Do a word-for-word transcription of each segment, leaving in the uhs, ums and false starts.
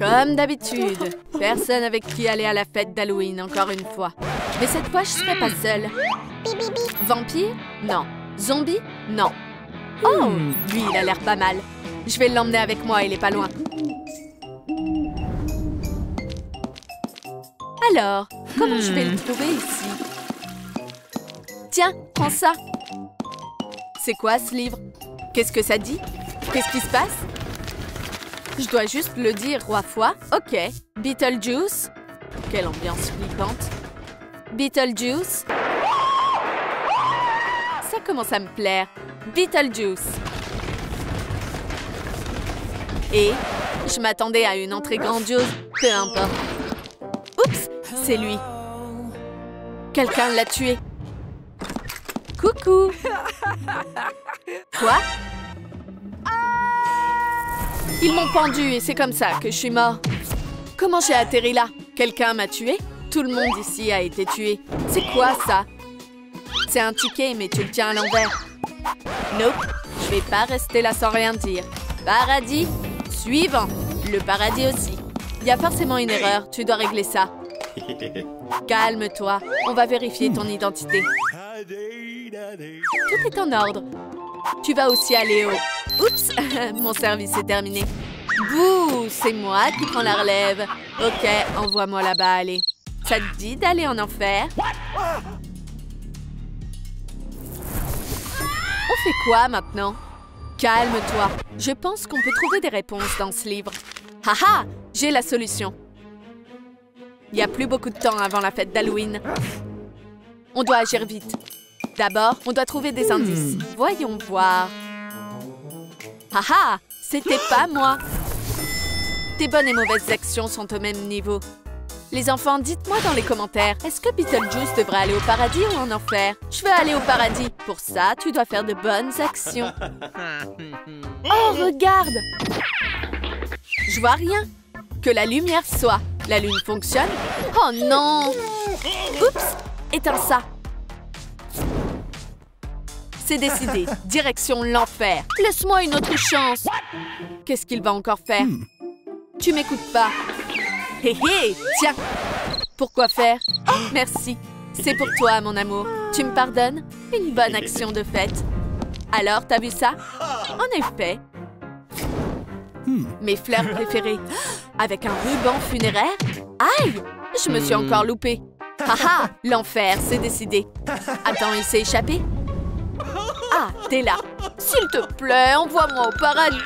Comme d'habitude, personne avec qui aller à la fête d'Halloween encore une fois. Mais cette fois, je serai pas seule. Vampire? Non. Zombie? Non. Oh, lui, il a l'air pas mal. Je vais l'emmener avec moi, il est pas loin. Alors, comment hmm. je vais le trouver ici? Tiens, prends ça. C'est quoi ce livre? Qu'est-ce que ça dit? Qu'est-ce qui se passe? Je dois juste le dire trois fois. Ok. Beetlejuice. Quelle ambiance flippante. Beetlejuice. Ça commence à me plaire. Beetlejuice. Et je m'attendais à une entrée grandiose. Peu importe. Oups, c'est lui. Quelqu'un l'a tué. Coucou. Quoi? Ils m'ont pendu et c'est comme ça que je suis mort. Comment j'ai atterri là? Quelqu'un m'a tué? Tout le monde ici a été tué. C'est quoi ça? C'est un ticket mais tu le tiens à l'envers. Nope, je vais pas rester là sans rien dire. Paradis, suivant. Le paradis aussi. Il y a forcément une erreur, tu dois régler ça. Calme-toi, on va vérifier ton identité. Tout est en ordre. Tu vas aussi aller au... Oups, mon service est terminé. Bouh, c'est moi qui prends la relève. Ok, envoie-moi là-bas, allez. Ça te dit d'aller en enfer? On fait quoi maintenant? Calme-toi. Je pense qu'on peut trouver des réponses dans ce livre. Haha, j'ai la solution. Il n'y a plus beaucoup de temps avant la fête d'Halloween. On doit agir vite. D'abord, on doit trouver des indices. Hmm. Voyons voir. Haha, c'était pas moi. Tes bonnes et mauvaises actions sont au même niveau. Les enfants, dites-moi dans les commentaires, est-ce que Beetlejuice devrait aller au paradis ou en enfer? Je veux aller au paradis. Pour ça, tu dois faire de bonnes actions. Oh, regarde! Je vois rien. Que la lumière soit. La lune fonctionne. Oh non! Oups! Éteins ça. C'est décidé. Direction l'enfer. Laisse-moi une autre chance. Qu'est-ce qu'il va encore faire? Hmm. Tu m'écoutes pas. Hé hé, tiens. Pourquoi faire? Oh, merci. C'est pour toi, mon amour. Tu me pardonnes? Une bonne action de fête. Alors, t'as vu ça? En effet. Hmm. Mes fleurs préférées. Avec un ruban funéraire? Aïe! Je me suis encore loupée. Haha! L'enfer, c'est décidé. Attends, il s'est échappé? Ah, t'es là. S'il te plaît, envoie-moi au paradis.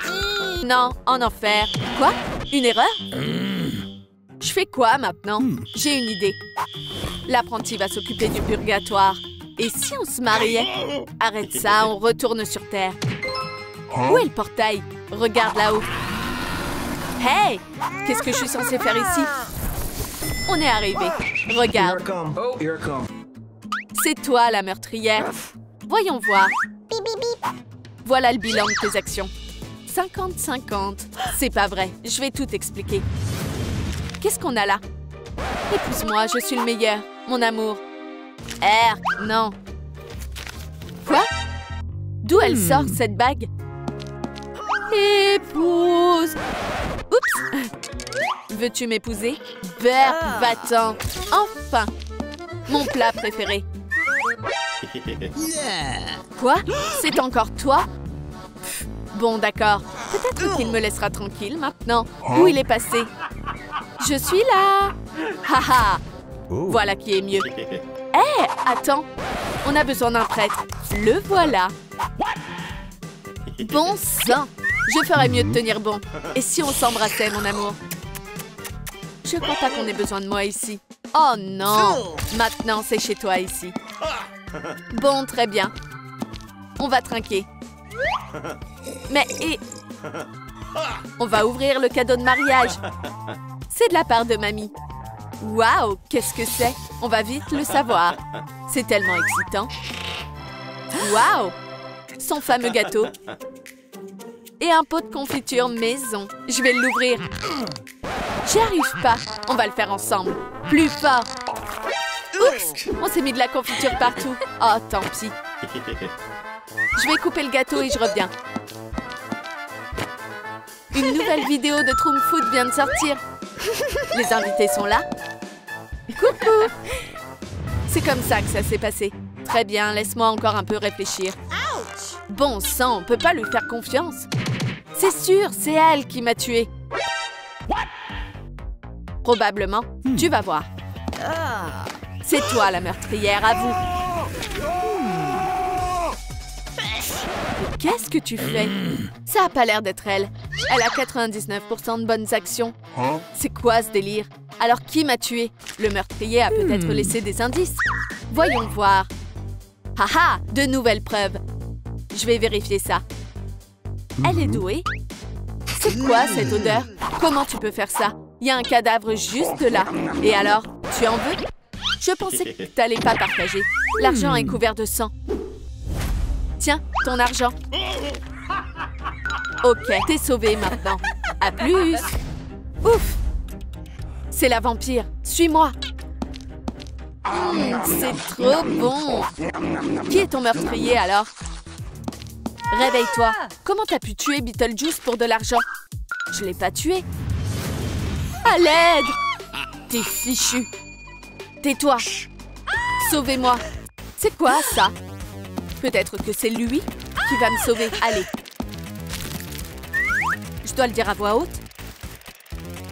Non, en enfer. Quoi? Une erreur? Je fais quoi maintenant? J'ai une idée. L'apprenti va s'occuper du purgatoire. Et si on se mariait? Arrête ça, on retourne sur Terre. Où est le portail? Regarde là-haut. Hey! Qu'est-ce que je suis censée faire ici? On est arrivé. Regarde. C'est toi la meurtrière. Voyons voir. Voilà le bilan de tes actions. cinquante cinquante. C'est pas vrai. Je vais tout expliquer. Qu'est-ce qu'on a là? Épouse-moi, je suis le meilleur. Mon amour. Air, non. Quoi? D'où elle sort cette bague? Épouse. Oups. Veux-tu m'épouser? Burp, va-t'en. Enfin. Mon plat préféré. Quoi? C'est encore toi? Pff, bon, d'accord. Peut-être qu'il me laissera tranquille maintenant. Où il est passé? Je suis là. Haha. Voilà qui est mieux. Hé, hey, attends. On a besoin d'un prêtre. Le voilà. Bon sang. Je ferais mieux de tenir bon. Et si on s'embrassait, mon amour? Je crois pas qu'on ait besoin de moi ici. Oh non. Maintenant, c'est chez toi ici. Bon, très bien. On va trinquer. Mais et... On va ouvrir le cadeau de mariage. C'est de la part de mamie. Waouh, qu'est-ce que c'est? On va vite le savoir. C'est tellement excitant. Waouh! Son fameux gâteau. Et un pot de confiture maison. Je vais l'ouvrir. J'y arrive pas. On va le faire ensemble. Plus fort. Oups, on s'est mis de la confiture partout. Oh, tant pis. Je vais couper le gâteau et je reviens. Une nouvelle vidéo de Troom Food vient de sortir. Les invités sont là. Coucou. C'est comme ça que ça s'est passé. Très bien, laisse-moi encore un peu réfléchir. Ouch. Bon sang, on peut pas lui faire confiance. C'est sûr, c'est elle qui m'a tué. Probablement. Hmm. Tu vas voir. Ah. C'est toi la meurtrière, à vous. Qu'est-ce que tu fais? Ça a pas l'air d'être elle. Elle a quatre-vingt-dix-neuf pour cent de bonnes actions. C'est quoi ce délire? Alors qui m'a tué? Le meurtrier a peut-être laissé des indices. Voyons voir. Haha, de nouvelles preuves. Je vais vérifier ça. Elle est douée? C'est quoi cette odeur? Comment tu peux faire ça? Il y a un cadavre juste là. Et alors, tu en veux? Je pensais que t'allais pas partager. L'argent est couvert de sang. Tiens, ton argent. Ok, t'es sauvé maintenant. À plus. Ouf. C'est la vampire. Suis-moi. C'est trop bon. Qui est ton meurtrier alors? Réveille-toi. Comment t'as pu tuer Beetlejuice pour de l'argent? Je l'ai pas tué. À l'aide. T'es fichu. Tais-toi. Sauvez-moi. C'est quoi ça? Peut-être que c'est lui qui va me sauver. Allez. Je dois le dire à voix haute.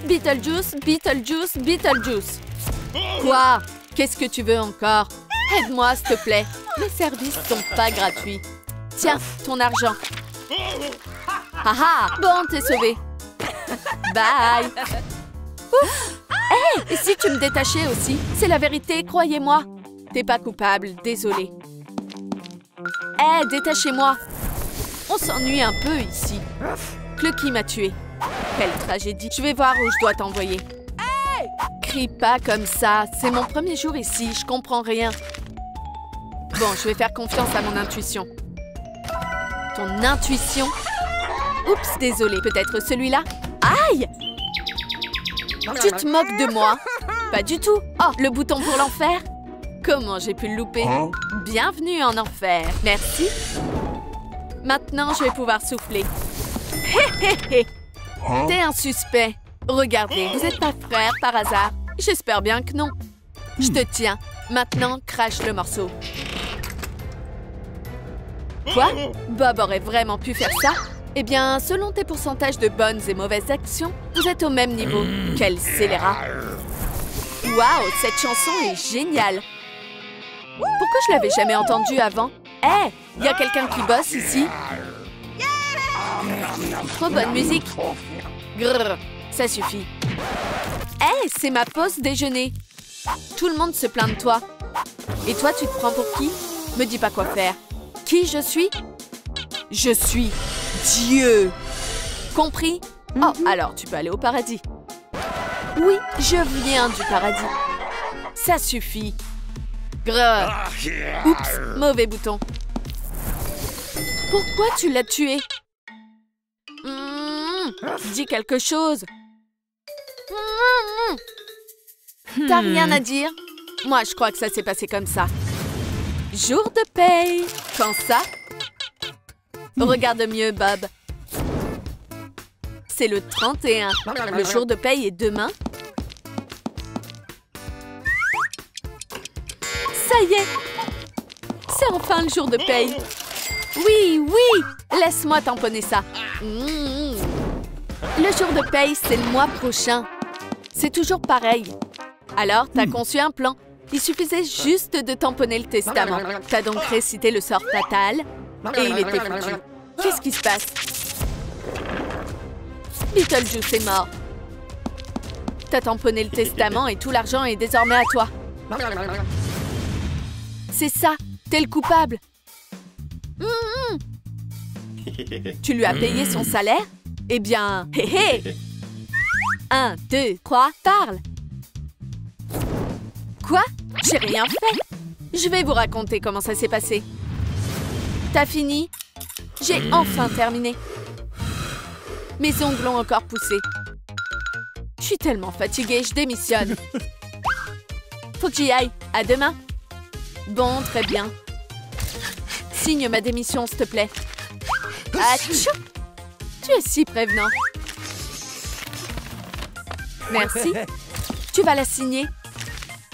Beetlejuice, Beetlejuice, Beetlejuice. Quoi? Qu'est-ce que tu veux encore? Aide-moi, s'il te plaît. Les services sont pas gratuits. Tiens, ton argent. Haha, bon, t'es sauvé. Bye. Ouf. Hé, hey, si tu me détachais aussi, c'est la vérité, croyez-moi. T'es pas coupable, désolé. Eh, hey, détachez-moi. On s'ennuie un peu ici. Clucky m'a tué. Quelle tragédie. Je vais voir où je dois t'envoyer. Hey! Crie pas comme ça. C'est mon premier jour ici. Je comprends rien. Bon, je vais faire confiance à mon intuition. Ton intuition? Oups, désolé. Peut-être celui-là? Aïe! Tu te moques de moi? Pas du tout. Oh, le bouton pour l'enfer? Comment j'ai pu le louper? Bienvenue en enfer. Merci. Maintenant, je vais pouvoir souffler. Hé hé hé! T'es un suspect. Regardez, vous n'êtes pas frère par hasard? J'espère bien que non. Je te tiens. Maintenant, crache le morceau. Quoi? Bob aurait vraiment pu faire ça? Eh bien, selon tes pourcentages de bonnes et mauvaises actions, vous êtes au même niveau. Quel scélérat! Waouh, cette chanson est géniale! Pourquoi je l'avais jamais entendu avant? Eh, hey, il y a quelqu'un qui bosse ici? Trop bonne musique! Grrr, ça suffit. Eh, hey, c'est ma pause déjeuner. Tout le monde se plaint de toi. Et toi, tu te prends pour qui? Me dis pas quoi faire. Qui je suis? Je suis Dieu. Compris? Oh, alors tu peux aller au paradis. Oui, je viens du paradis. Ça suffit. Grrr. Oups, mauvais bouton. Pourquoi tu l'as tué? Mmh, dis quelque chose. Mmh. T'as rien à dire? Moi, je crois que ça s'est passé comme ça. Jour de paye. Quand ça? Mmh. Regarde mieux, Bob. C'est le trente et un. Le jour de paye est demain? Ça y est! C'est enfin le jour de paye! Oui, oui! Laisse-moi tamponner ça! Mmh. Le jour de paye, c'est le mois prochain. C'est toujours pareil. Alors, t'as conçu un plan. Il suffisait juste de tamponner le testament. T'as donc récité le sort fatal et il était foutu. Qu'est-ce qui se passe? Beetlejuice est mort. T'as tamponné le testament et tout l'argent est désormais à toi. C'est ça, t'es le coupable. Mmh. Tu lui as payé son salaire? Eh bien, hé hé! Un, deux, trois, parle! Quoi? J'ai rien fait! Je vais vous raconter comment ça s'est passé. T'as fini? J'ai enfin terminé. Mes ongles ont encore poussé. Je suis tellement fatiguée, je démissionne. Faut que j'y aille. À demain! Bon, très bien. Signe ma démission, s'il te plaît. Achou! Tu es si prévenant. Merci. Tu vas la signer.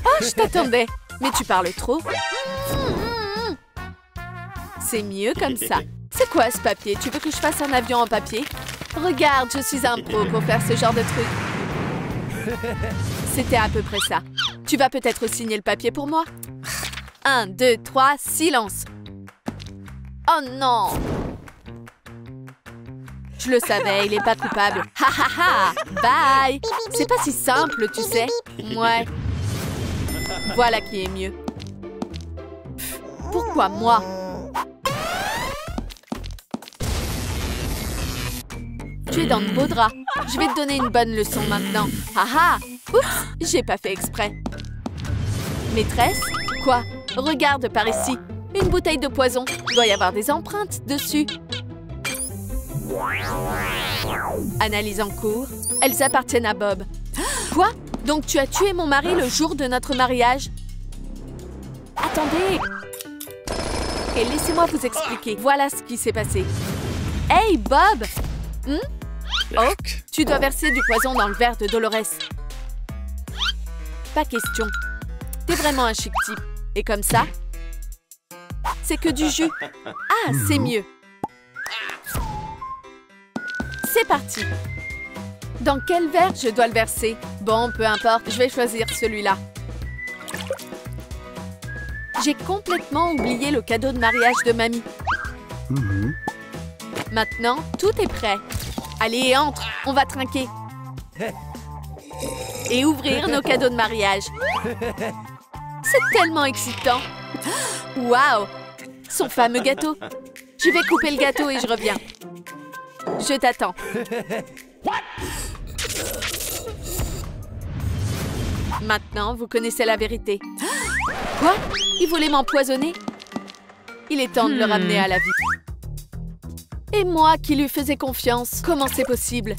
Oh, je t'attendais. Mais tu parles trop. C'est mieux comme ça. C'est quoi ce papier? Tu veux que je fasse un avion en papier? Regarde, je suis un pro pour faire ce genre de truc. C'était à peu près ça. Tu vas peut-être signer le papier pour moi? Un, deux, trois, silence. Oh non! Je le savais, il n'est pas coupable. Ha ha ha! Bye! C'est pas si simple, tu sais. Ouais. Voilà qui est mieux. Pff, pourquoi moi? Tu es dans de beaux draps. Je vais te donner une bonne leçon maintenant. Ha ha! Oups! J'ai pas fait exprès. Maîtresse? Quoi? Regarde par ici. Une bouteille de poison. Il doit y avoir des empreintes dessus. Analyse en cours. Elles appartiennent à Bob. Quoi? Donc tu as tué mon mari le jour de notre mariage? Attendez! Et laissez-moi vous expliquer. Voilà ce qui s'est passé. Hey, Bob! Hmm? Oh, tu dois verser du poison dans le verre de Dolores. Pas question. T'es vraiment un chic type. Et comme ça, c'est que du jus. Ah, c'est mieux. C'est parti. Dans quel verre je dois le verser? Bon, peu importe, je vais choisir celui-là. J'ai complètement oublié le cadeau de mariage de mamie. Mm-hmm. Maintenant, tout est prêt. Allez, entre, on va trinquer. Et ouvrir nos cadeaux de mariage. C'est tellement excitant. Waouh! Son fameux gâteau. Je vais couper le gâteau et je reviens. Je t'attends. Maintenant, vous connaissez la vérité. Quoi? Il voulait m'empoisonner? Il est temps de le ramener à la vie. Et moi qui lui faisais confiance, comment c'est possible?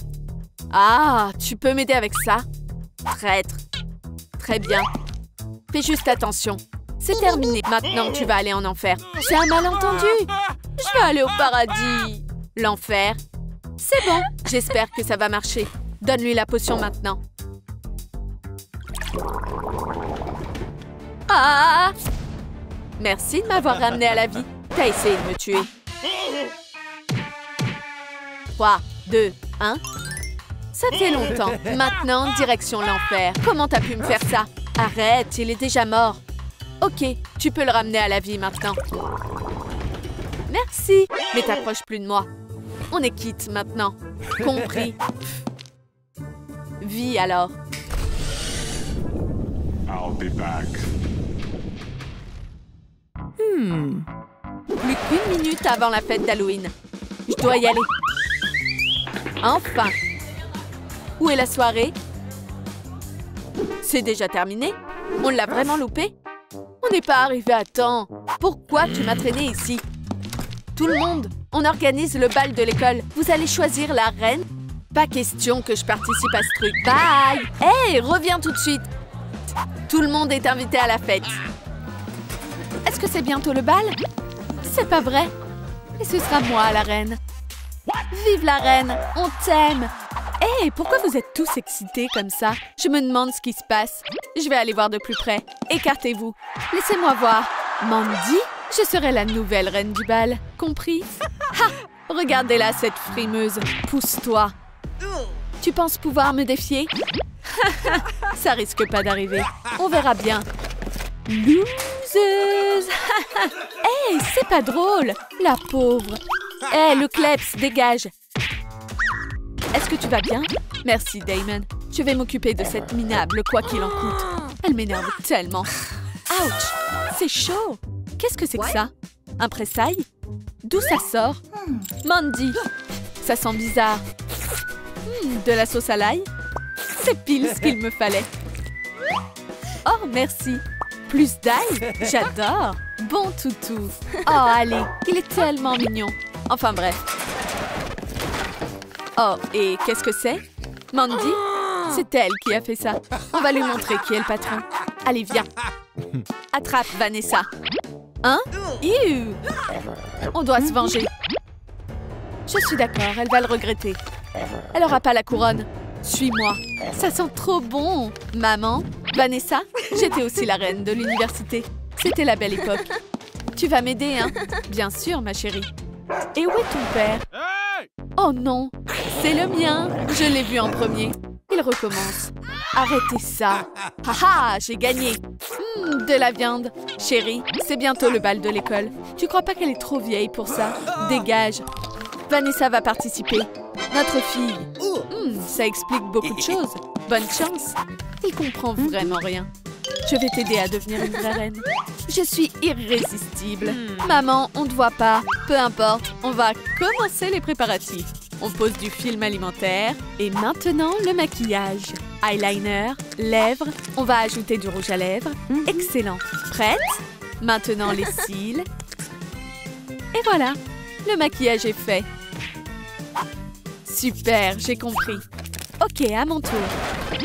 Ah, tu peux m'aider avec ça? Traître. Très bien. Fais juste attention. C'est terminé. Maintenant, tu vas aller en enfer. C'est un malentendu. Je vais aller au paradis. L'enfer. C'est bon. J'espère que ça va marcher. Donne-lui la potion maintenant. Ah! Merci de m'avoir ramené à la vie. T'as essayé de me tuer. trois, deux, un... Ça fait longtemps. Maintenant, direction l'enfer. Comment t'as pu me faire ça? Arrête, il est déjà mort. Ok, tu peux le ramener à la vie maintenant. Merci, mais t'approches plus de moi. On est quitte maintenant. Compris. Vie alors. I'll be back. Hmm. Plus qu'une minute avant la fête d'Halloween. Je dois y aller. Enfin. Où est la soirée? C'est déjà terminé? On l'a vraiment loupé? On n'est pas arrivé à temps. Pourquoi tu m'as traîné ici? Tout le monde, on organise le bal de l'école. Vous allez choisir la reine? Pas question que je participe à ce truc. Bye! Hey, reviens tout de suite. Tout le monde est invité à la fête. Est-ce que c'est bientôt le bal? C'est pas vrai. Et ce sera moi, la reine. Vive la reine, on t'aime. Hé, hey, pourquoi vous êtes tous excités comme ça? Je me demande ce qui se passe. Je vais aller voir de plus près. Écartez-vous. Laissez-moi voir. Mandy? Je serai la nouvelle reine du bal. Compris? Ha! Regardez-la, cette frimeuse. Pousse-toi. Tu penses pouvoir me défier? Ça risque pas d'arriver. On verra bien. Loseuse! Hé, hey, c'est pas drôle. La pauvre. Hé, hey, le kleps, dégage. Est-ce que tu vas bien? Merci, Damon. Je vais m'occuper de cette minable, quoi qu'il en coûte. Elle m'énerve tellement. Ouch! C'est chaud! Qu'est-ce que c'est que ça? Un pressail? D'où ça sort? Mandy! Ça sent bizarre. Hmm, de la sauce à l'ail? C'est pile ce qu'il me fallait. Oh, merci! Plus d'ail? J'adore! Bon toutou! Oh, allez! Il est tellement mignon. Enfin, bref. Oh, et qu'est-ce que c'est? Mandy? C'est elle qui a fait ça. On va lui montrer qui est le patron. Allez, viens. Attrape Vanessa. Hein? Iu! On doit se venger. Je suis d'accord, elle va le regretter. Elle n'aura pas la couronne. Suis-moi. Ça sent trop bon. Maman, Vanessa, j'étais aussi la reine de l'université. C'était la belle époque. Tu vas m'aider, hein? Bien sûr, ma chérie. Et où est ton père? Oh non, c'est le mien. Je l'ai vu en premier. Il recommence. Arrêtez ça. Haha, j'ai gagné. Mmh, de la viande. Chérie, c'est bientôt le bal de l'école. Tu crois pas qu'elle est trop vieille pour ça? Dégage. Vanessa va participer. Notre fille. Mmh, ça explique beaucoup de choses. Bonne chance. Il comprend vraiment rien. Je vais t'aider à devenir une vraie reine. Je suis irrésistible. Hmm. Maman, on ne te voit pas. Peu importe, on va commencer les préparatifs. On pose du film alimentaire. Et maintenant, le maquillage. Eyeliner, lèvres. On va ajouter du rouge à lèvres. Mm-hmm. Excellent. Prête? Maintenant, les cils. Et voilà, le maquillage est fait. Super, j'ai compris. Ok, à mon tour.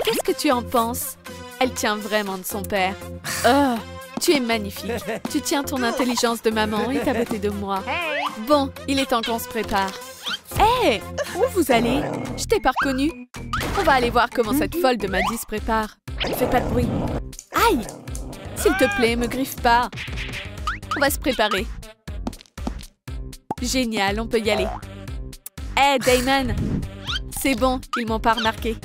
Qu'est-ce que tu en penses? Elle tient vraiment de son père. Oh, tu es magnifique. Tu tiens ton intelligence de maman et ta beauté de moi. Bon, il est temps qu'on se prépare. Hé, hey, où vous allez? Je t'ai pas reconnue. On va aller voir comment cette folle de Maddy se prépare. Fais pas de bruit. Aïe! S'il te plaît, me griffe pas. On va se préparer. Génial, on peut y aller. Hé, hey, Damon! C'est bon, ils m'ont pas remarqué.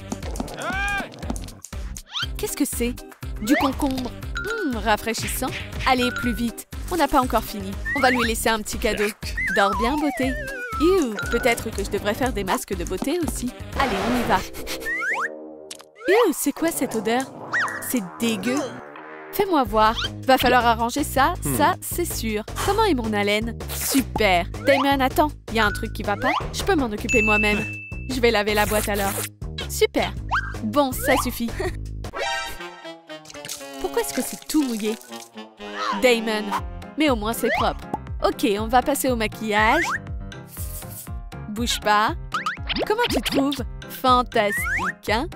Qu'est-ce que c'est? Du concombre. Hum, rafraîchissant. Allez, plus vite. On n'a pas encore fini. On va lui laisser un petit cadeau. Dors bien, beauté. Ew, peut-être que je devrais faire des masques de beauté aussi. Allez, on y va. Ew, c'est quoi cette odeur? C'est dégueu. Fais-moi voir. Va falloir arranger ça, ça, c'est sûr. Comment est mon haleine? Super. Damon, attends. Il y a un truc qui va pas. Je peux m'en occuper moi-même. Je vais laver la boîte alors. Super. Bon, ça suffit. Pourquoi est-ce que c'est tout mouillé? Damon. Mais au moins, c'est propre. Ok, on va passer au maquillage. Bouge pas. Comment tu trouves? Fantastique, hein?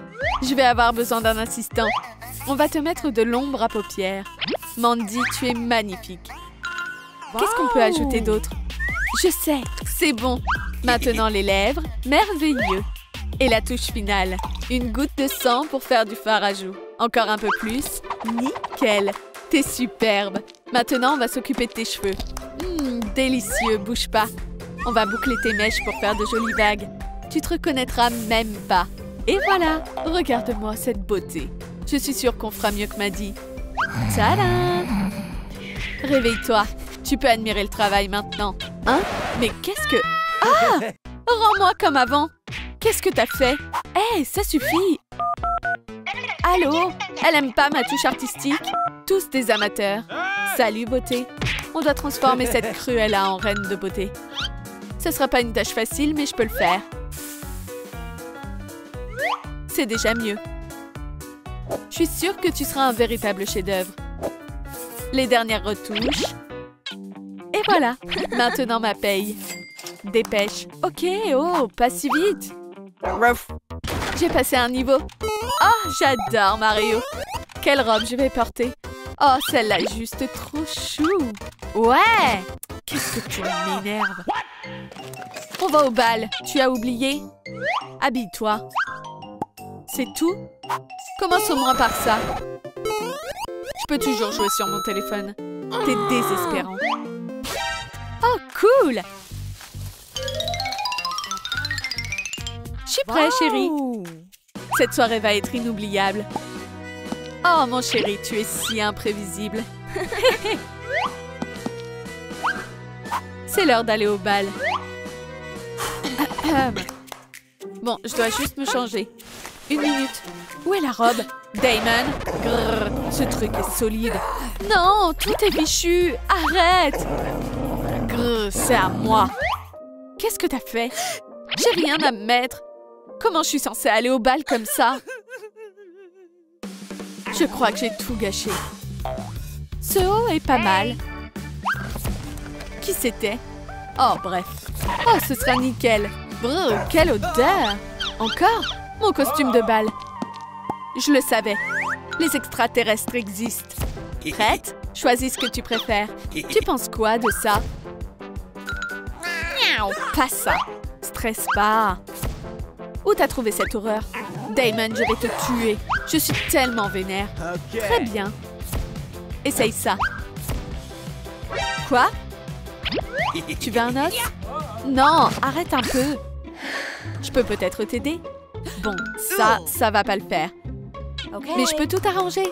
Je vais avoir besoin d'un assistant. On va te mettre de l'ombre à paupières. Mandy, tu es magnifique. Qu'est-ce qu'on peut ajouter d'autre? Je sais, c'est bon. Maintenant, les lèvres. Merveilleux. Et la touche finale. Une goutte de sang pour faire du fard à joues. Encore un peu plus. Nickel. T'es superbe. Maintenant, on va s'occuper de tes cheveux. Mmh, délicieux, bouge pas. On va boucler tes mèches pour faire de jolies vagues. Tu te reconnaîtras même pas. Et voilà, regarde-moi cette beauté. Je suis sûre qu'on fera mieux que Maddy. Tadam! Réveille-toi. Tu peux admirer le travail maintenant. Hein? Mais qu'est-ce que... Ah! Rends-moi comme avant. Qu'est-ce que t'as fait? Hé, hey, ça suffit. Allô? Elle aime pas ma touche artistique? Tous des amateurs. Salut, beauté. On doit transformer cette Cruella en reine de beauté. Ce sera pas une tâche facile, mais je peux le faire. C'est déjà mieux. Je suis sûre que tu seras un véritable chef-d'œuvre. Les dernières retouches. Et voilà. Maintenant, ma paye. Dépêche. Ok, oh, pas si vite. J'ai passé un niveau. Oh, j'adore Mario. Quelle robe je vais porter? Oh, celle-là est juste trop chou. Ouais. Qu'est-ce que tu m'énerves? On va au bal. Tu as oublié? Habille-toi. C'est tout? Commence au moins par ça. Je peux toujours jouer sur mon téléphone. T'es désespérant. Oh, cool. Je suis prêt, chérie. Cette soirée va être inoubliable. Oh, mon chéri, tu es si imprévisible. C'est l'heure d'aller au bal. Bon, je dois juste me changer. Une minute. Où est la robe? Damon? Grrr, ce truc est solide. Non, tout est fichu. Arrête. Grrr, c'est à moi. Qu'est-ce que t'as fait? J'ai rien à me mettre. Comment je suis censée aller au bal comme ça? Je crois que j'ai tout gâché. Ce haut est pas mal. Qui c'était? Oh, bref. Oh, ce sera nickel. Brr, quelle odeur! Encore? Mon costume de bal. Je le savais. Les extraterrestres existent. Prête? Choisis ce que tu préfères. Tu penses quoi de ça? Miaou, pas ça. Stresse pas. Où t'as trouvé cette horreur? Damon, je vais te tuer. Je suis tellement vénère. Okay. Très bien. Essaye ça. Quoi? Tu veux un os? Non, arrête un peu. Je peux peut-être t'aider. Bon, ça, ça va pas le faire. Okay. Mais je peux tout arranger.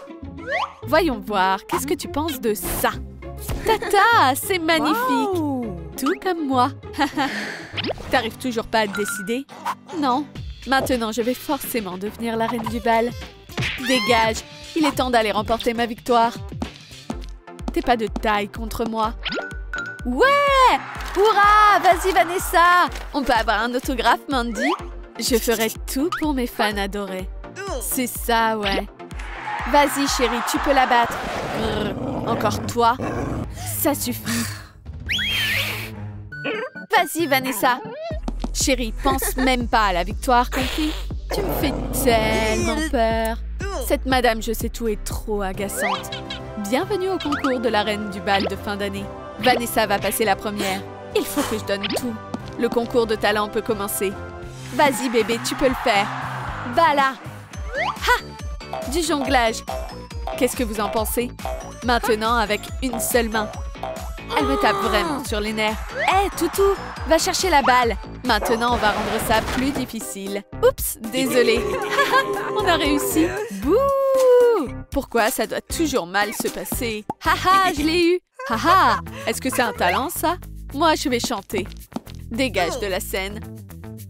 Voyons voir, qu'est-ce que tu penses de ça? Tata, c'est magnifique. Wow. Tout comme moi. T'arrives toujours pas à te décider? Non. Maintenant, je vais forcément devenir la reine du bal. Dégage, il est temps d'aller remporter ma victoire. T'es pas de taille contre moi. Ouais! Hurrah! Vas-y, Vanessa! On peut avoir un autographe, Mandy? Je ferai tout pour mes fans adorés. C'est ça, ouais. Vas-y, chérie, tu peux la battre. Grrr, encore toi? Ça suffit. Vas-y, Vanessa! Chérie, pense même pas à la victoire, compris? Tu me fais tellement peur. Cette madame je sais tout est trop agaçante. Bienvenue au concours de la reine du bal de fin d'année. Vanessa va passer la première. Il faut que je donne tout. Le concours de talent peut commencer. Vas-y bébé, tu peux le faire. Voilà. Ha! Du jonglage. Qu'est-ce que vous en pensez? Maintenant avec une seule main. Elle me tape vraiment sur les nerfs. Hé, hey, Toutou, va chercher la balle. Maintenant, on va rendre ça plus difficile. Oups, désolé. On a réussi. Bouh! Pourquoi ça doit toujours mal se passer? Haha, je l'ai eu. Haha, est-ce que c'est un talent, ça? Moi, je vais chanter. Dégage de la scène.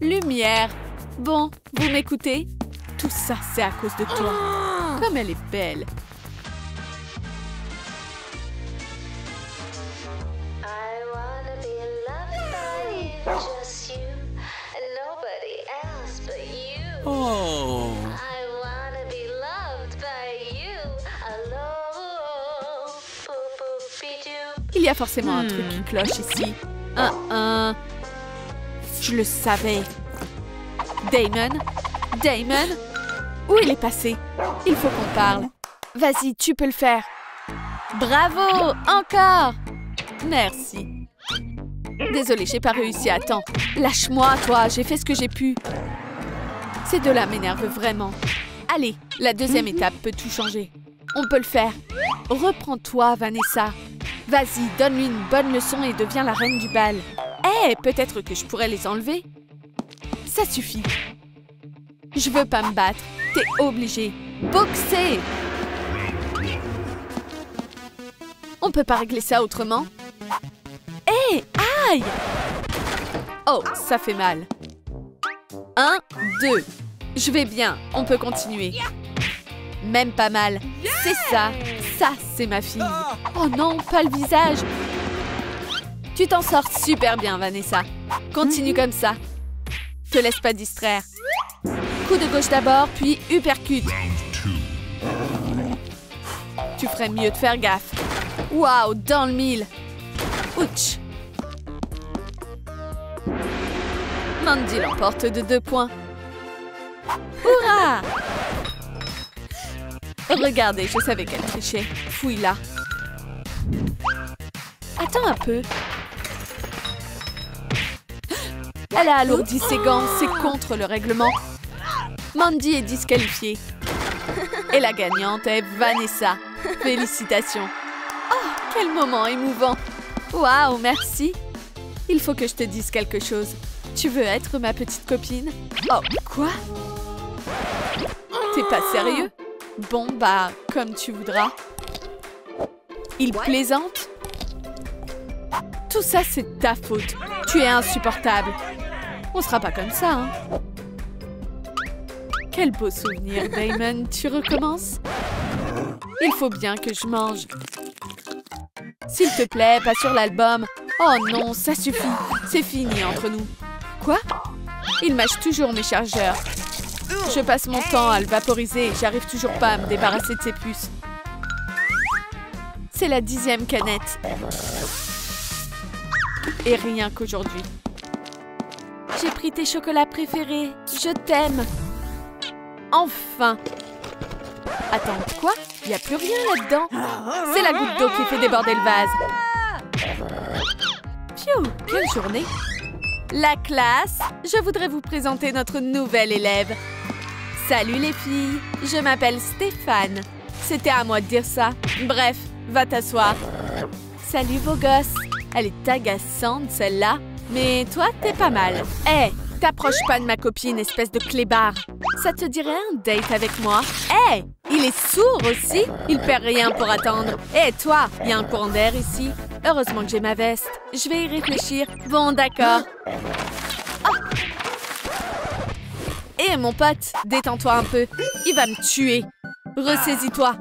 Lumière. Bon, vous m'écoutez? Tout ça, c'est à cause de toi. Comme elle est belle. Oh. Il y a forcément hmm. un truc qui cloche ici. Un, un. Je le savais. Damon, Damon, où il est passé? Il faut qu'on parle. Vas-y, tu peux le faire. Bravo, encore. Merci. Désolée, j'ai pas réussi à temps. Lâche-moi, toi, j'ai fait ce que j'ai pu. Ces deux-là m'énervent vraiment. Allez, la deuxième étape peut tout changer. On peut le faire. Reprends-toi, Vanessa. Vas-y, donne-lui une bonne leçon et deviens la reine du bal. Eh, hey, peut-être que je pourrais les enlever. Ça suffit. Je veux pas me battre. T'es obligée. Boxer! On peut pas régler ça autrement? Eh, hey, aïe! Oh, ça fait mal. Un, deux. Je vais bien, on peut continuer. Même pas mal. C'est ça, ça c'est ma fille. Oh non, pas le visage. Tu t'en sors super bien, Vanessa. Continue comme ça. Te laisse pas distraire. Coup de gauche d'abord, puis uppercut. Tu ferais mieux de faire gaffe. Waouh, dans le mille. Ouch. Mandy l'emporte de deux points. Hurrah! Regardez, je savais qu'elle trichait. Fouille-la. Attends un peu. Elle a alourdi ses gants, c'est contre le règlement. Mandy est disqualifiée. Et la gagnante est Vanessa. Félicitations. Oh, quel moment émouvant. Waouh, merci. Il faut que je te dise quelque chose. Tu veux être ma petite copine? Oh, quoi? T'es pas sérieux? Bon, bah, comme tu voudras. Il plaisante? Tout ça, c'est ta faute. Tu es insupportable. On sera pas comme ça, hein? Quel beau souvenir, Damon. Tu recommences? Il faut bien que je mange. S'il te plaît, pas sur l'album. Oh non, ça suffit. C'est fini entre nous. Quoi? Il mâche toujours mes chargeurs. Je passe mon temps à le vaporiser et j'arrive toujours pas à me débarrasser de ses puces. C'est la dixième canette. Et rien qu'aujourd'hui. J'ai pris tes chocolats préférés. Je t'aime. Enfin. Attends, quoi? Il n'y a plus rien là-dedans. C'est la goutte d'eau qui fait déborder le vase. Pfiou, quelle journée! La classe, je voudrais vous présenter notre nouvelle élève. Salut les filles, je m'appelle Stéphane. C'était à moi de dire ça. Bref, va t'asseoir. Salut vos gosses. Elle est agaçante celle-là. Mais toi, t'es pas mal. Hé, hey, t'approches pas de ma copine, espèce de clébard. Ça te dirait un date avec moi? Hé, hey, il est sourd aussi. Il perd rien pour attendre. Hé, hey, toi, il y a un courant d'air ici. Heureusement que j'ai ma veste. Je vais y réfléchir. Bon, d'accord. Hé, hey, mon pote, détends-toi un peu. Il va me tuer. Ressaisis-toi.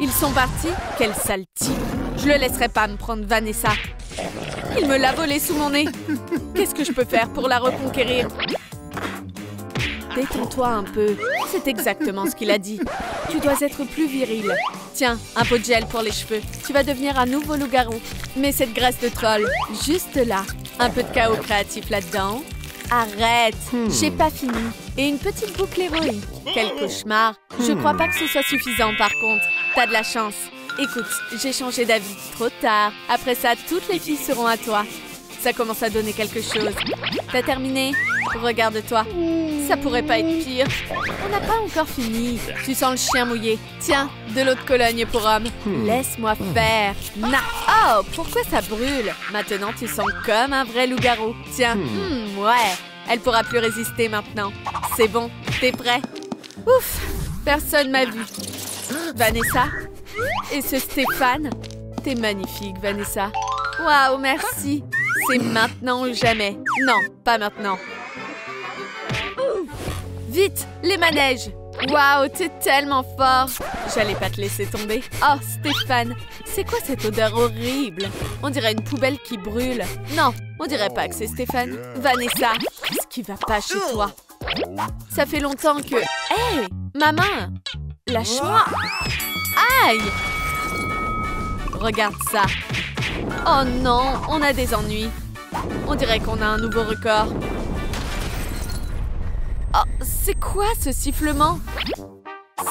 Ils sont partis? Quel sale type. Je le laisserai pas me prendre Vanessa. Il me l'a volée sous mon nez. Qu'est-ce que je peux faire pour la reconquérir? Détends-toi un peu. C'est exactement ce qu'il a dit. Tu dois être plus viril. Tiens, un pot de gel pour les cheveux. Tu vas devenir un nouveau loup-garou. Mets cette graisse de troll juste là. Un peu de chaos créatif là-dedans. Arrête, hmm. J'ai pas fini. Et une petite boucle héroïque. Quel cauchemar. Hmm. Je crois pas que ce soit suffisant par contre. T'as de la chance. Écoute, j'ai changé d'avis. Trop tard. Après ça, toutes les filles seront à toi. Ça commence à donner quelque chose. T'as terminé? Regarde-toi. Ça pourrait pas être pire. On n'a pas encore fini. Tu sens le chien mouillé. Tiens, de l'eau de Cologne pour homme. Laisse-moi faire. Na. Oh, pourquoi ça brûle? Maintenant, tu sens comme un vrai loup-garou. Tiens, hmm, ouais. Elle pourra plus résister maintenant. C'est bon, t'es prêt? Ouf, personne m'a vu. Vanessa? Et ce Stéphane? T'es magnifique, Vanessa. Waouh, merci. C'est maintenant ou jamais. Non, pas maintenant. Vite, les manèges. Waouh, t'es tellement fort. J'allais pas te laisser tomber. Oh, Stéphane, c'est quoi cette odeur horrible? On dirait une poubelle qui brûle. Non, on dirait pas que c'est Stéphane. Vanessa, qu'est-ce qui va pas chez toi? Ça fait longtemps que... Hé, hey, ma main. Lâche-moi. Aïe. Regarde ça. Oh non, on a des ennuis. On dirait qu'on a un nouveau record. Oh, c'est quoi ce sifflement?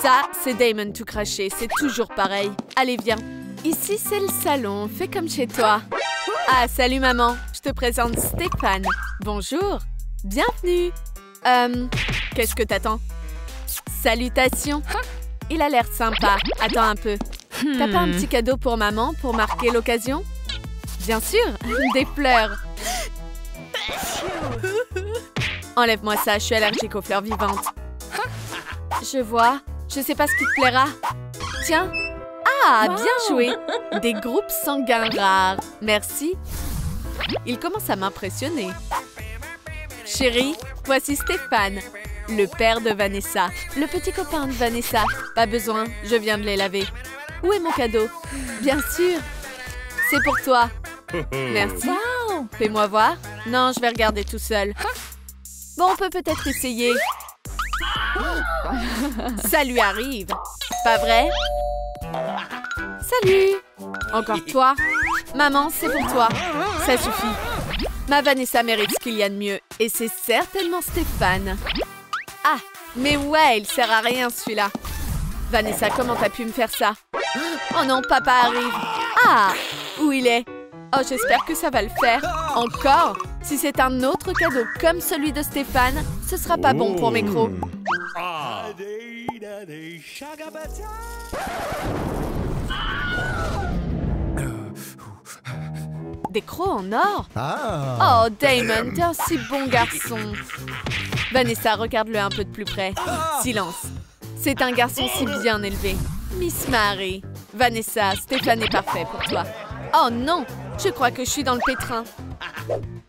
Ça, c'est Damon tout craché, c'est toujours pareil. Allez, viens. Ici, c'est le salon, fais comme chez toi. Ah, salut maman, je te présente Stéphane. Bonjour, bienvenue. Euh, qu'est-ce que t'attends? Salutations. Il a l'air sympa, attends un peu. T'as pas un petit cadeau pour maman pour marquer l'occasion? Bien sûr, des fleurs. Enlève-moi ça, je suis allergique aux fleurs vivantes. Je vois, je sais pas ce qui te plaira. Tiens. Ah, bien joué. Des groupes sanguins rares. Merci. Il commence à m'impressionner. Chérie, voici Stéphane. Le père de Vanessa. Le petit copain de Vanessa. Pas besoin, je viens de les laver. Où est mon cadeau? Bien sûr. C'est pour toi. Merci. Wow. Fais-moi voir. Non, je vais regarder tout seul. Bon, on peut peut-être essayer. Ça lui arrive. Pas vrai? Salut. Encore toi? Maman, c'est pour toi. Ça suffit. Ma Vanessa mérite ce qu'il y a de mieux. Et c'est certainement Stéphane. Ah, mais ouais, il sert à rien celui-là. Vanessa, comment t'as pu me faire ça? Oh non, papa arrive. Ah, où il est? Oh, j'espère que ça va le faire. Encore? Si c'est un autre cadeau comme celui de Stéphane, ce sera pas bon pour mes crocs. Des crocs en or? Oh, Damon, t'es un si bon garçon. Vanessa, regarde-le un peu de plus près. Silence. C'est un garçon si bien élevé. Miss Marie. Vanessa, Stéphane est parfait pour toi. Oh non, je crois que je suis dans le pétrin.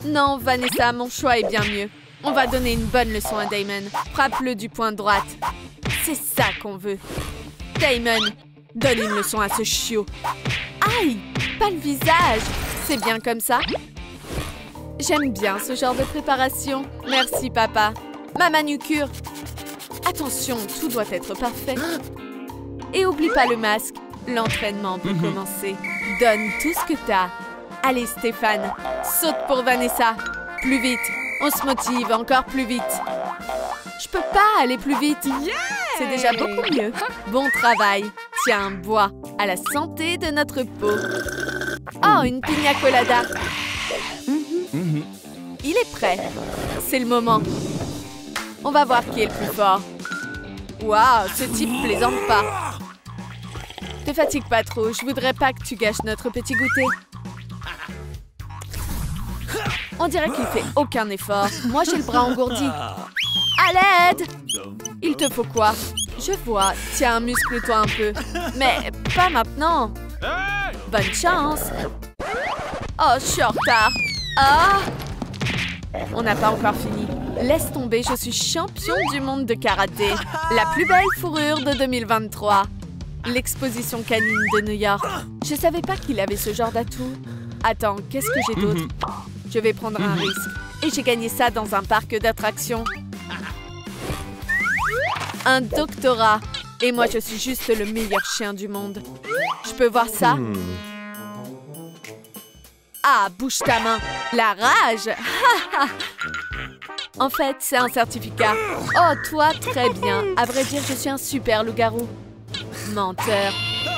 Non, Vanessa, mon choix est bien mieux. On va donner une bonne leçon à Damon. Frappe-le du poing droite. C'est ça qu'on veut. Damon, donne une leçon à ce chiot. Aïe, pas le visage. C'est bien comme ça. J'aime bien ce genre de préparation. Merci, papa. Ma manucure. Attention, tout doit être parfait. Et oublie pas le masque. L'entraînement peut commencer. Donne tout ce que t'as. Allez, Stéphane, saute pour Vanessa. Plus vite. On se motive encore plus vite. Je peux pas aller plus vite. Yeah! C'est déjà beaucoup mieux. Bon travail. Tiens, bois. À la santé de notre peau. Oh, une pina colada. Il est prêt. C'est le moment. On va voir qui est le plus fort. Waouh, ce type plaisante pas. Ne fatigue pas trop, je voudrais pas que tu gâches notre petit goûter. On dirait qu'il fait aucun effort. Moi, j'ai le bras engourdi. À l'aide! Il te faut quoi? Je vois. Tiens, muscle-toi un peu. Mais pas maintenant. Bonne chance. Oh, je suis en retard. Ah! On n'a pas encore fini. Laisse tomber, je suis champion du monde de karaté. La plus belle fourrure de deux mille vingt-trois. L'exposition canine de New York. Je savais pas qu'il avait ce genre d'atout. Attends, qu'est-ce que j'ai d'autre? Je vais prendre un risque. Et j'ai gagné ça dans un parc d'attractions. Un doctorat. Et moi, je suis juste le meilleur chien du monde. Je peux voir ça? Ah, bouge ta main. La rage. En fait, c'est un certificat. Oh, toi, très bien. À vrai dire, je suis un super loup-garou. Menteur.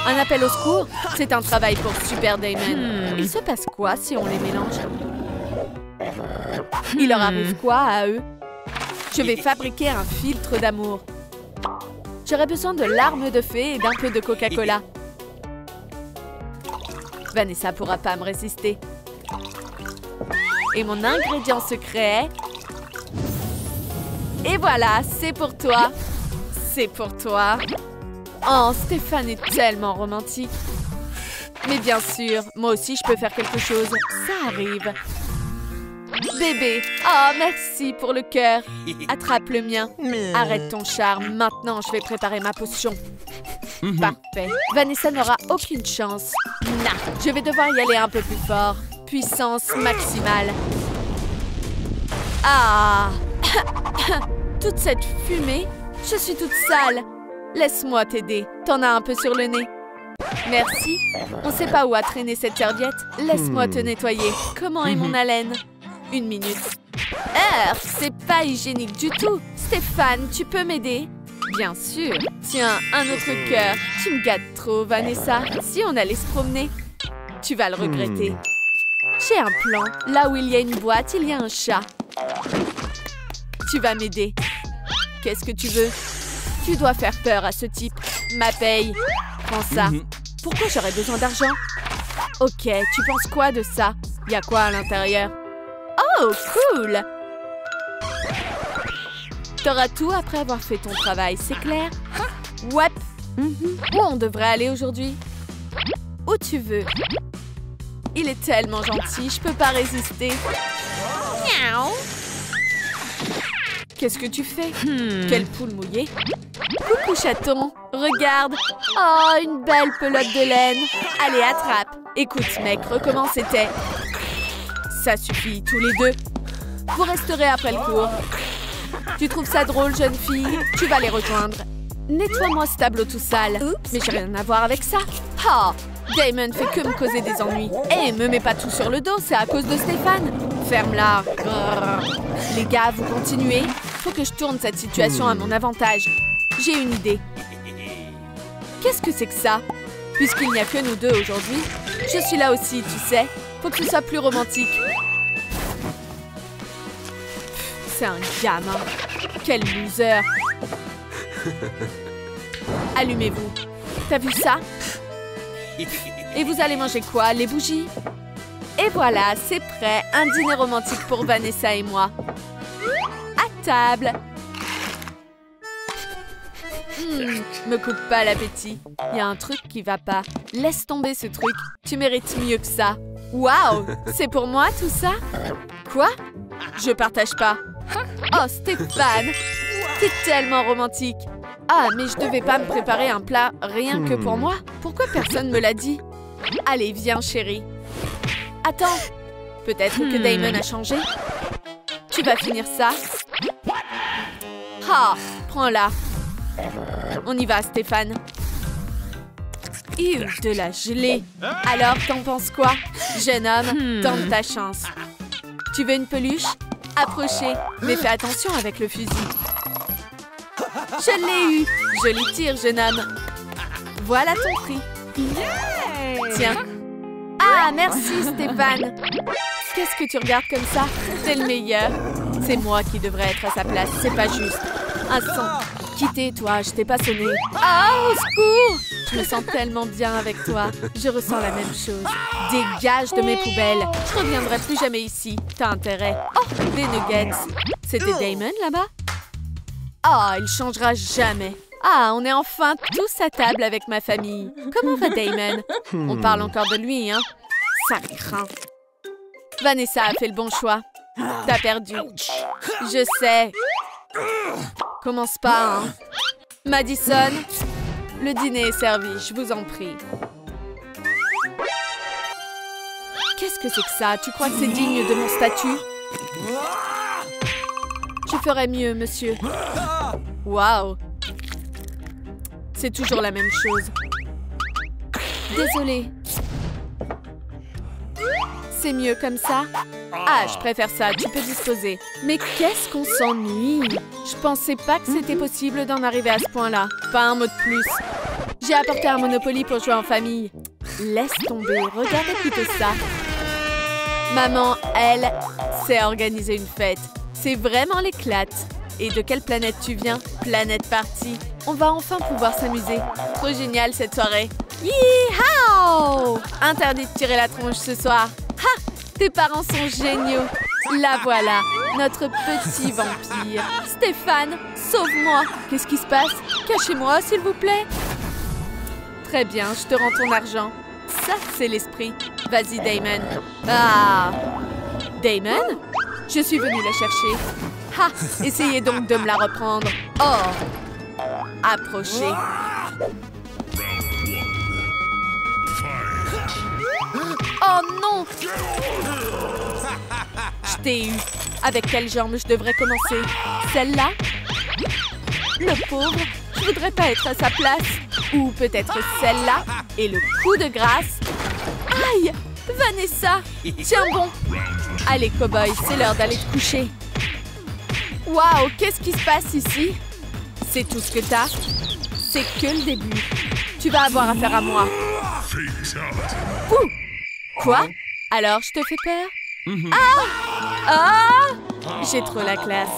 Un appel au secours? C'est un travail pour Super Damon. Il se passe quoi si on les mélange? Il leur arrive quoi à eux? Je vais fabriquer un filtre d'amour. J'aurais besoin de larmes de fée et d'un peu de Coca-Cola. Vanessa pourra pas me résister. Et mon ingrédient secret est... Et voilà, c'est pour toi. C'est pour toi. Oh, Stéphane est tellement romantique. Mais bien sûr, moi aussi je peux faire quelque chose. Ça arrive. Bébé, oh merci pour le cœur. Attrape le mien. Arrête ton charme. Maintenant, je vais préparer ma potion. Parfait. Vanessa n'aura aucune chance. Nah, je vais devoir y aller un peu plus fort. Puissance maximale. Ah. Toute cette fumée. Je suis toute sale. Laisse-moi t'aider. T'en as un peu sur le nez. Merci. On sait pas où a traîné cette serviette. Laisse-moi te nettoyer. Comment est mon haleine? Une minute. Err, c'est pas hygiénique du tout. Stéphane, tu peux m'aider? Bien sûr. Tiens, un autre cœur. Tu me gâtes trop, Vanessa. Si on allait se promener, tu vas le regretter. J'ai un plan. Là où il y a une boîte, il y a un chat. Tu vas m'aider. Qu'est-ce que tu veux? Tu dois faire peur à ce type. Ma paye. Prends ça. Pourquoi j'aurais besoin d'argent? Ok, tu penses quoi de ça? Y a quoi à l'intérieur? Oh, cool! T'auras tout après avoir fait ton travail, c'est clair? Ouais. Où on devrait aller aujourd'hui? Où tu veux. Il est tellement gentil, je peux pas résister. Miaou! Qu'est-ce que tu fais? hmm. Quelle poule mouillée! Coucou chaton! Regarde! Oh, une belle pelote de laine! Allez, attrape! Écoute mec, recommence et t'es... Ça suffit, tous les deux. Vous resterez après le cours. Tu trouves ça drôle, jeune fille? Tu vas les rejoindre. Nettoie-moi ce tableau tout sale. Oups. Mais j'ai rien à voir avec ça. Oh, Damon fait que me causer des ennuis. Eh, hey, me mets pas tout sur le dos, c'est à cause de Stéphane. Ferme-la. Les gars, vous continuez? Faut que je tourne cette situation à mon avantage. J'ai une idée. Qu'est-ce que c'est que ça? Puisqu'il n'y a que nous deux aujourd'hui, je suis là aussi, tu sais. Faut que ce soit plus romantique. C'est un gamin. Quel loser. Allumez-vous. T'as vu ça? Et vous allez manger quoi? Les bougies? Et voilà, c'est prêt. Un dîner romantique pour Vanessa et moi. À table. Hmm, me coupe pas l'appétit. Il y a un truc qui va pas. Laisse tomber ce truc. Tu mérites mieux que ça. Waouh! C'est pour moi tout ça? Quoi? Je partage pas. Oh, Stéphane! T'es tellement romantique! Ah, mais je devais pas me préparer un plat rien que pour moi? Pourquoi personne me l'a dit? Allez, viens, chérie. Attends! Peut-être que Damon a changé? Tu vas finir ça? Ah! Prends-la! On y va, Stéphane! Ew, de la gelée. Alors, t'en penses quoi? Jeune homme, tente ta chance. Tu veux une peluche? Approchez, mais fais attention avec le fusil. Je l'ai eu. Joli tir, jeune homme. Voilà ton prix. Tiens. Ah, merci, Stéphane. Qu'est-ce que tu regardes comme ça? T'es le meilleur. C'est moi qui devrais être à sa place, c'est pas juste. Un sang. quitter, toi. Je t'ai pas sonné. Ah, au secours! Je me sens tellement bien avec toi. Je ressens la même chose. Dégage de mes poubelles. Je reviendrai plus jamais ici. T'as intérêt. Oh, des nuggets. C'était Damon, là-bas? Ah, il changera jamais. Ah, on est enfin tous à table avec ma famille. Comment va Damon? On parle encore de lui, hein? Ça craint. Vanessa a fait le bon choix. T'as perdu. Je sais. Commence pas, hein. Madison, le dîner est servi, je vous en prie. Qu'est-ce que c'est que ça? Tu crois que c'est digne de mon statut? Je ferais mieux, monsieur. Waouh! C'est toujours la même chose. Désolée. C'est mieux comme ça? Ah, je préfère ça, tu peux disposer. Mais qu'est-ce qu'on s'ennuie? Je pensais pas que c'était possible d'en arriver à ce point-là. Pas un mot de plus. J'ai apporté un Monopoly pour jouer en famille. Laisse tomber, regardez plutôt ça. Maman, elle, sait organiser une fête. C'est vraiment l'éclate. Et de quelle planète tu viens? Planète Party. On va enfin pouvoir s'amuser. Trop génial cette soirée. Yeehaw! Interdit de tirer la tronche ce soir. Ha! Tes parents sont géniaux. La voilà, notre petit vampire. Stéphane, sauve-moi. Qu'est-ce qui se passe? Cachez-moi, s'il vous plaît. Très bien, je te rends ton argent. Ça, c'est l'esprit. Vas-y, Damon. Ah! Damon? Je suis venue la chercher. Ha! Essayez donc de me la reprendre. Oh! Approchez. Oh non! Je t'ai eu. Avec quelle jambe je devrais commencer? Celle-là? Le pauvre, je voudrais pas être à sa place. Ou peut-être celle-là et le coup de grâce. Aïe! Vanessa! Tiens bon! Allez, cow-boy, c'est l'heure d'aller te coucher. Waouh, qu'est-ce qui se passe ici? C'est tout ce que t'as? C'est que le début. Tu vas avoir affaire à moi. Ouh! Quoi? Alors, je te fais peur? Ah! Ah! J'ai trop la classe.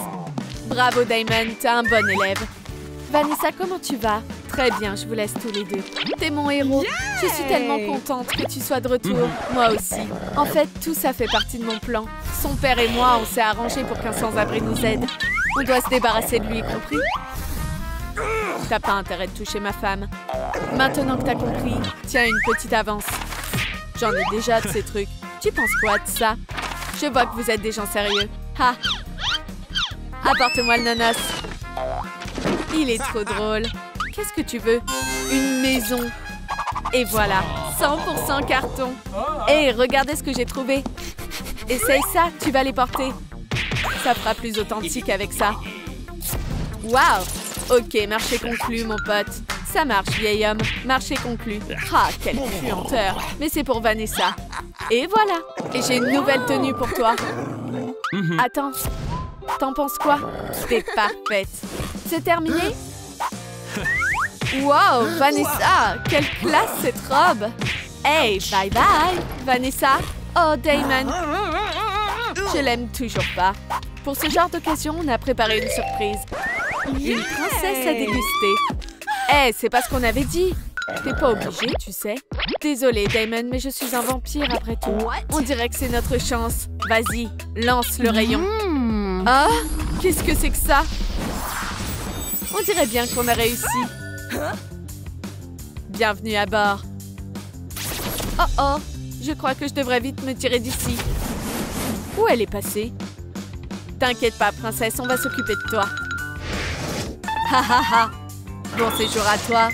Bravo, Damon, t'es un bon élève. Vanessa, comment tu vas? Très bien, je vous laisse tous les deux. T'es mon héros. Je suis tellement contente que tu sois de retour. Moi aussi. En fait, tout ça fait partie de mon plan. Son père et moi, on s'est arrangés pour qu'un sans-abri nous aide. On doit se débarrasser de lui, y compris? T'as pas intérêt de toucher ma femme. Maintenant que t'as compris, tiens une petite avance. J'en ai déjà de ces trucs. Tu penses quoi de ça? Je vois que vous êtes des gens sérieux. Ha! Apporte-moi le nanas. Il est trop drôle. Qu'est-ce que tu veux? Une maison. Et voilà, cent pour cent carton. Hé, hey, regardez ce que j'ai trouvé. Essaye ça, tu vas les porter. Ça fera plus authentique avec ça. Waouh! Ok, marché conclu, mon pote. Ça marche, vieil homme. Marché conclu. Ah, quelle puanteur. Mais c'est pour Vanessa. Et voilà. Et j'ai une nouvelle tenue pour toi. Attends. T'en penses quoi? T'es parfaite. C'est terminé? Wow, Vanessa. Quelle classe cette robe. Hey, bye bye, Vanessa. Oh, Damon. Je l'aime toujours pas. Pour ce genre d'occasion, on a préparé une surprise. Une princesse à déguster. Eh, hey, c'est pas ce qu'on avait dit. T'es pas obligé, tu sais. Désolée, Damon, mais je suis un vampire après tout. What? On dirait que c'est notre chance. Vas-y, lance le rayon. Mmh. Ah, qu'est-ce que c'est que ça? On dirait bien qu'on a réussi. Bienvenue à bord. Oh oh, je crois que je devrais vite me tirer d'ici. Où elle est passée? T'inquiète pas, princesse, on va s'occuper de toi. Ha ha ha. Bon séjour à toi.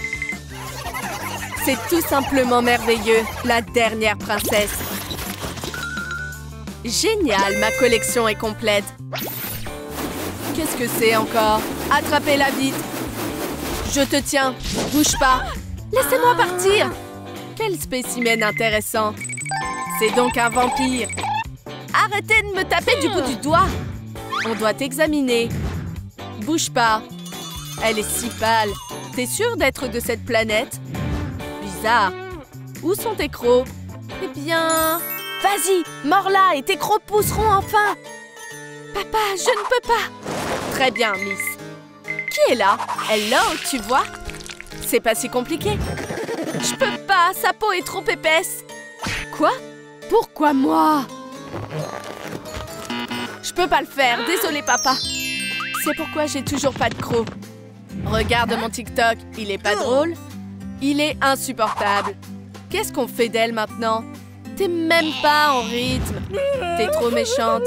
C'est tout simplement merveilleux, la dernière princesse. Génial, ma collection est complète. Qu'est-ce que c'est encore? Attrapez-la vite. Je te tiens, bouge pas. Laissez-moi partir. Quel spécimen intéressant. C'est donc un vampire. Arrêtez de me taper du bout du doigt. On doit t'examiner. Bouge pas. Elle est si pâle. T'es sûre d'être de cette planète? Bizarre. Où sont tes crocs? Eh bien... Vas-y, mords-la et tes crocs pousseront enfin. Papa, je ne peux pas. Très bien, Miss. qui est là? Hello, tu vois? C'est pas si compliqué. Je peux pas, sa peau est trop épaisse. Quoi? Pourquoi moi? Je peux pas le faire, désolé papa. C'est pourquoi j'ai toujours pas de crocs. Regarde mon TikTok, il est pas drôle. Il est insupportable. Qu'est-ce qu'on fait d'elle maintenant? T'es même pas en rythme. T'es trop méchante.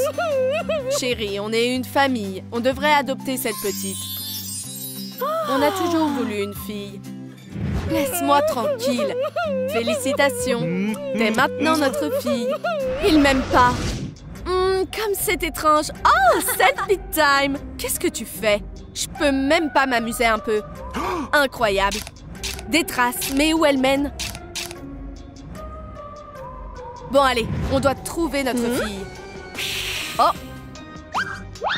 Chérie, on est une famille. On devrait adopter cette petite. On a toujours voulu une fille. Laisse-moi tranquille. Félicitations. T'es maintenant notre fille. Il m'aime pas. Mmh, comme c'est étrange. Oh, cette big time. Qu'est-ce que tu fais? Je peux même pas m'amuser un peu. Incroyable. Des traces, mais où elles mènent? Bon, allez, on doit trouver notre mmh. fille. Oh!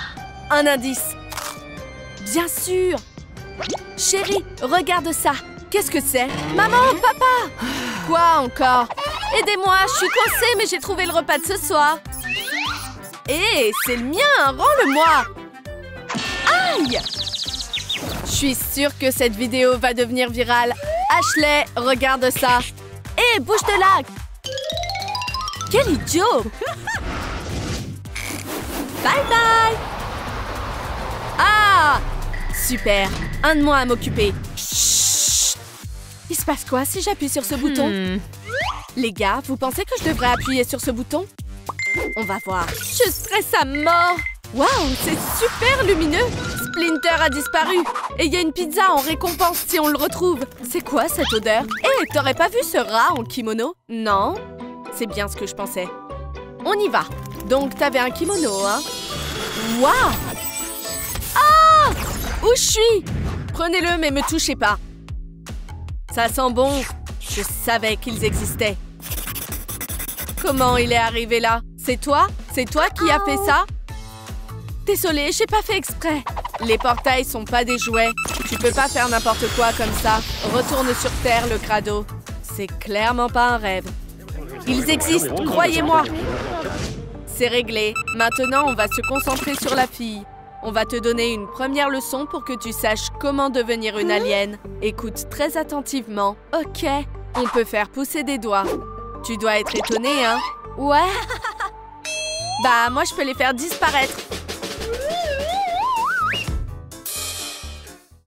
Un indice. Bien sûr. Chérie, regarde ça. Qu'est-ce que c'est? Maman, papa! Quoi encore? Aidez-moi, je suis coincée, mais j'ai trouvé le repas de ce soir. Hé, hey, c'est le mien, rends-le-moi! Aïe! Je suis sûre que cette vidéo va devenir virale. Ashley, regarde ça. Hé, hey, bouge de là! Quel idiot! Bye bye! Ah! Super! Un de moins à m'occuper. Chut! Il se passe quoi si j'appuie sur ce hmm. bouton? Les gars, vous pensez que je devrais appuyer sur ce bouton? On va voir. Je stresse à mort! Waouh, c'est super lumineux! Splinter a disparu! Et il y a une pizza en récompense si on le retrouve! C'est quoi cette odeur? Hé, hey, t'aurais pas vu ce rat en kimono? Non? C'est bien ce que je pensais. On y va! Donc, t'avais un kimono, hein? Waouh! Ah! Où je suis? Prenez-le, mais me touchez pas. Ça sent bon. Je savais qu'ils existaient. Comment il est arrivé là? C'est toi? C'est toi qui as fait ça? Désolée, j'ai pas fait exprès. Les portails sont pas des jouets. Tu peux pas faire n'importe quoi comme ça. Retourne sur Terre, le crado. C'est clairement pas un rêve. Ils existent, croyez-moi. C'est réglé. Maintenant, on va se concentrer sur la fille. On va te donner une première leçon pour que tu saches comment devenir une alien. Écoute très attentivement. Ok. On peut faire pousser des doigts. Tu dois être étonné, hein? Ouais. Bah, moi, je peux les faire disparaître.